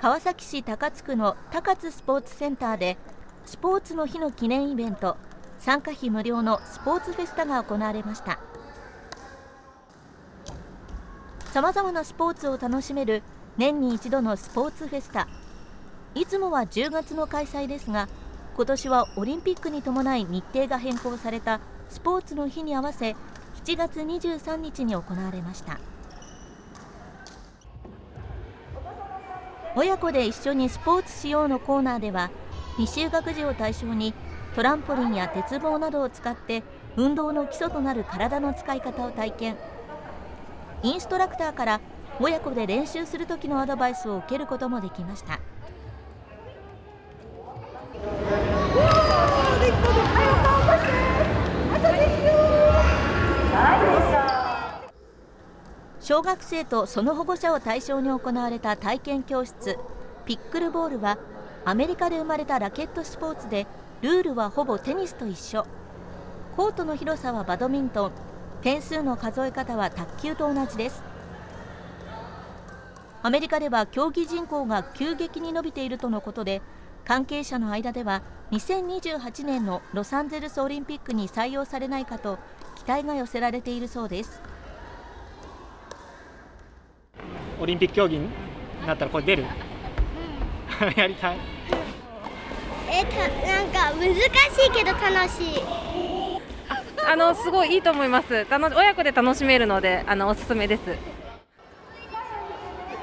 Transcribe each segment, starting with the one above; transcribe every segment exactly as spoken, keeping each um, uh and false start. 川崎市高津区の高津スポーツセンターでスポーツの日の記念イベント、参加費無料のスポーツフェスタが行われました。さまざまなスポーツを楽しめる年に一度のスポーツフェスタ、いつもはじゅうがつの開催ですが、今年はオリンピックに伴い日程が変更されたスポーツの日に合わせしちがつにじゅうさんにちに行われました。親子で一緒にスポーツしようのコーナーでは、未就学児を対象にトランポリンや鉄棒などを使って運動の基礎となる体の使い方を体験。インストラクターから親子で練習する時のアドバイスを受けることもできました。小学生とその保護者を対象に行われた体験教室、ピックルボールはアメリカで生まれたラケットスポーツで、ルールはほぼテニスと一緒。コートの広さはバドミントン、点数の数え方は卓球と同じです。アメリカでは競技人口が急激に伸びているとのことで、関係者の間ではにせんにじゅうはちねんのロサンゼルスオリンピックに採用されないかと期待が寄せられているそうです。オリンピック競技になったらこれ出る？うん、やりたい。えたなんか難しいけど楽しい。あ, あのすごいいいと思います。楽親子で楽しめるのであのおすすめです。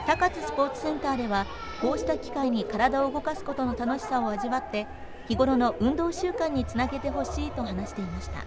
高津スポーツセンターではこうした機会に体を動かすことの楽しさを味わって、日頃の運動習慣につなげてほしいと話していました。